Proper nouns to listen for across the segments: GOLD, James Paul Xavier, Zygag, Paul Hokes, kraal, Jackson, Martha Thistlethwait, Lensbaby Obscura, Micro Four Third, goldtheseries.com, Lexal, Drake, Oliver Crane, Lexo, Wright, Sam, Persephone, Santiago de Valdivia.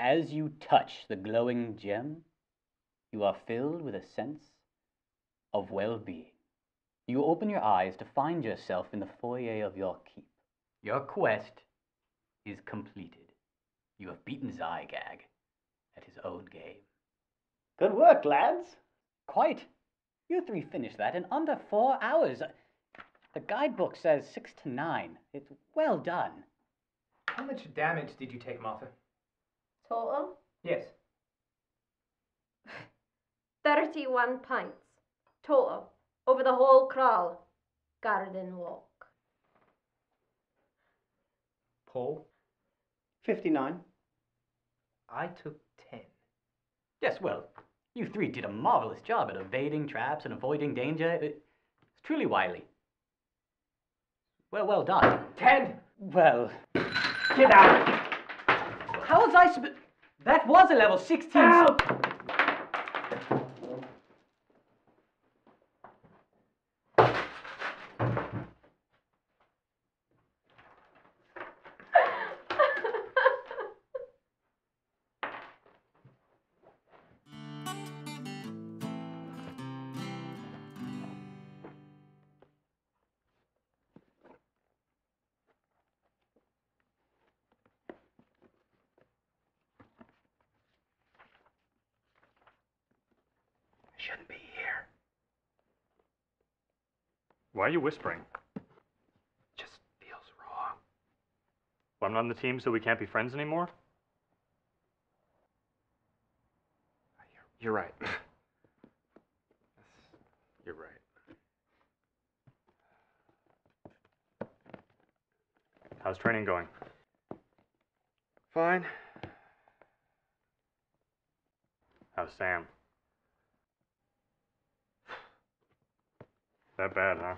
As you touch the glowing gem, you are filled with a sense of well-being. You open your eyes to find yourself in the foyer of your keep. Your quest is completed. You have beaten Zygag at his own game. Good work, lads. Quite. You three finished that in under 4 hours. The guidebook says 6 to 9. It's well done. How much damage did you take, Martha? Total? Yes. 31 pints. Total. Over the whole kraal. Garden walk. Paul? 59. I took 10. Yes, well, you three did a marvelous job at evading traps and avoiding danger. It's truly wily. Well done. 10! Well... Get out! How was I supposed... That was a level 16... Out! Shouldn't be here. Why are you whispering? Just feels wrong. Well, I'm not on the team, so we can't be friends anymore? You're right. You're right. How's training going? Fine. How's Sam? That bad, huh?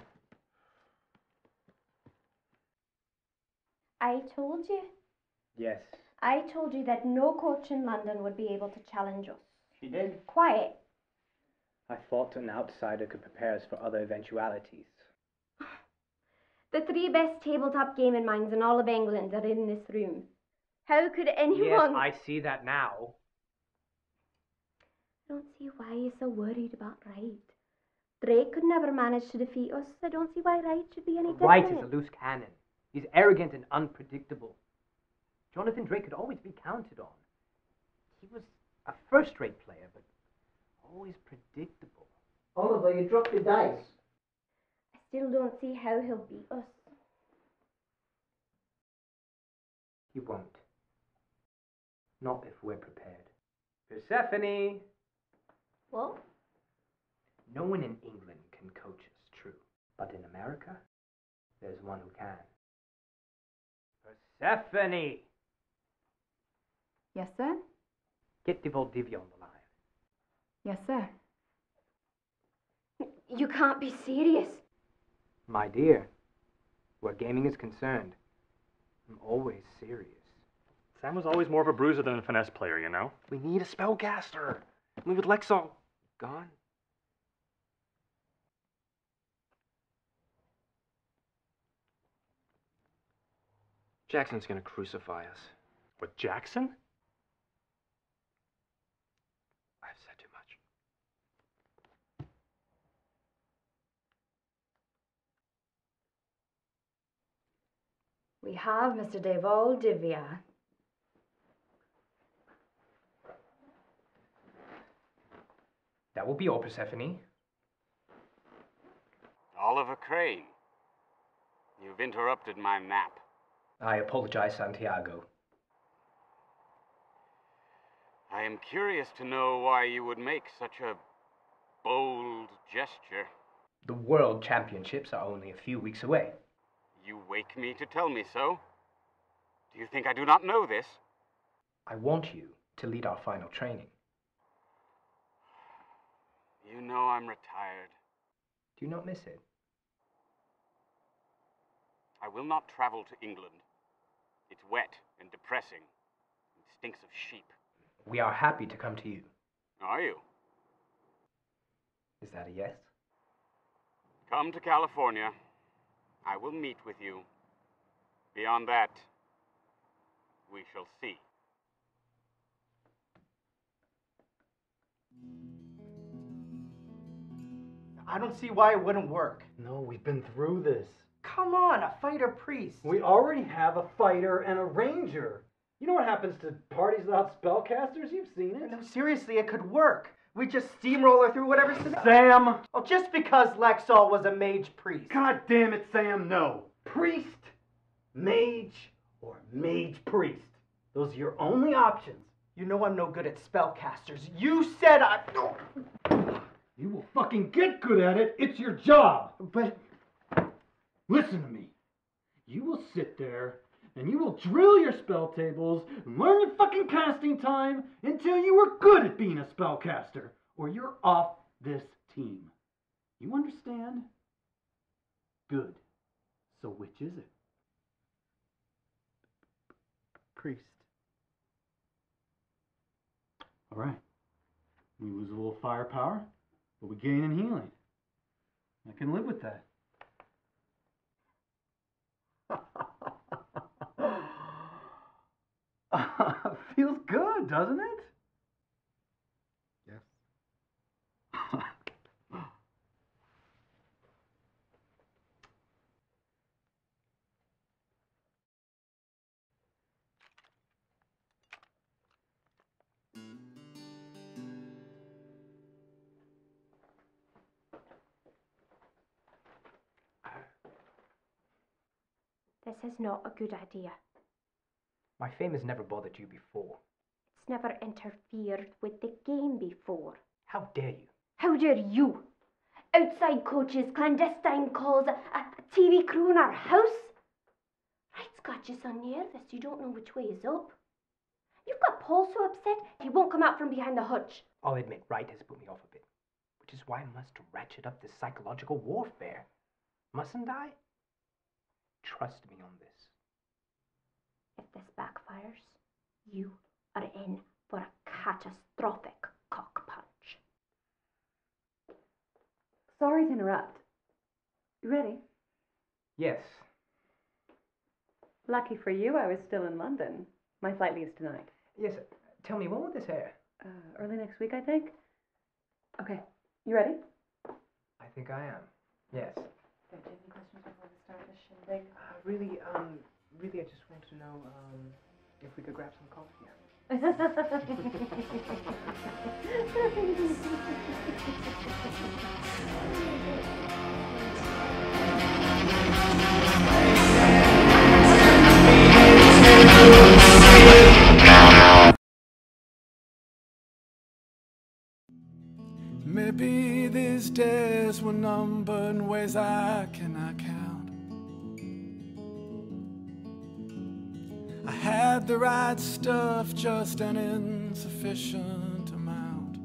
I told you. Yes. I told you that no coach in London would be able to challenge us. She did. Quiet. I thought an outsider could prepare us for other eventualities. The 3 best tabletop gaming minds in all of England are in this room. How could anyone... Yes, I see that now. I don't see why you're so worried about Wright. Drake could never manage to defeat us. I don't see why Wright should be any different. Wright is a loose cannon. He's arrogant and unpredictable. Jonathan Drake could always be counted on. He was a first-rate player, but always predictable. Oliver, you dropped your dice. I still don't see how he'll beat us. He won't. Not if we're prepared. Persephone! What? No one in England can coach us, true. But in America, there's one who can. Persephone! Yes, sir? Get de Valdivia on the line. Yes, sir. You can't be serious. My dear, where gaming is concerned, I'm always serious. Sam was always more of a bruiser than a finesse player, you know? We need a spellcaster. We with Lexo. Gone? Jackson's gonna crucify us. With Jackson? I've said too much. We have Mr. de Valdivia. That will be all, Persephone. Oliver Crane, you've interrupted my map. I apologize, Santiago. I am curious to know why you would make such a bold gesture. The World Championships are only a few weeks away. You wake me to tell me so? Do you think I do not know this? I want you to lead our final training. You know I'm retired. Do you not miss it? I will not travel to England. It's wet and depressing. It stinks of sheep. We are happy to come to you. Are you? Is that a yes? Come to California. I will meet with you. Beyond that, we shall see. I don't see why it wouldn't work. No, we've been through this. Come on, a fighter priest. We already have a fighter and a ranger. You know what happens to parties without spellcasters? You've seen it. No, seriously, it could work. We just steamroller through whatever's tonight. Sam! Oh, just because Lexal was a mage priest. God damn it, Sam, no. Priest, mage, or mage priest. Those are your only options. You know I'm no good at spellcasters. You said I... You will fucking get good at it. It's your job. But... listen to me. You will sit there and you will drill your spell tables and learn your fucking casting time until you are good at being a spellcaster, or you're off this team. You understand? Good. So which is it? Priest. All right. We lose a little firepower, but we gain in healing. I can live with that. Feels good, doesn't it? Yes. This is not a good idea. My fame has never bothered you before. It's never interfered with the game before. How dare you? How dare you? Outside coaches, clandestine calls, a TV crew in our house? Wright's got you so near this, you don't know which way is up. You've got Paul so upset, he won't come out from behind the hutch. I'll admit, Wright has put me off a bit, which is why I must ratchet up this psychological warfare. Mustn't I? Trust me on this. If this backfires, you are in for a catastrophic cock punch. Sorry to interrupt. You ready? Yes. Lucky for you, I was still in London. My flight leaves tonight. Yes. Tell me, when will this air? Early next week, I think. Okay. You ready? I think I am. Yes. Do you have any questions before we start this shindig? Really, I just want to know if we could grab some coffee. Maybe these days were numbered in ways I cannot count. I had the right stuff, just an insufficient amount.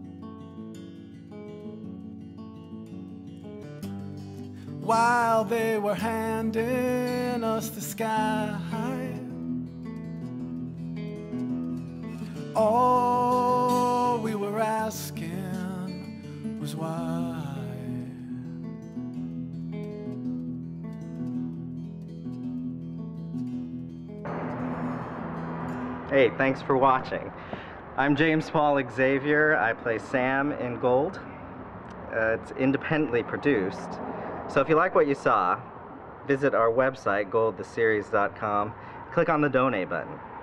While they were handing us the sky high, all we were asking was why. Hey, thanks for watching. I'm James Paul Xavier. I play Sam in GOLD. It's independently produced. So if you like what you saw, visit our website, goldtheseries.com. Click on the donate button.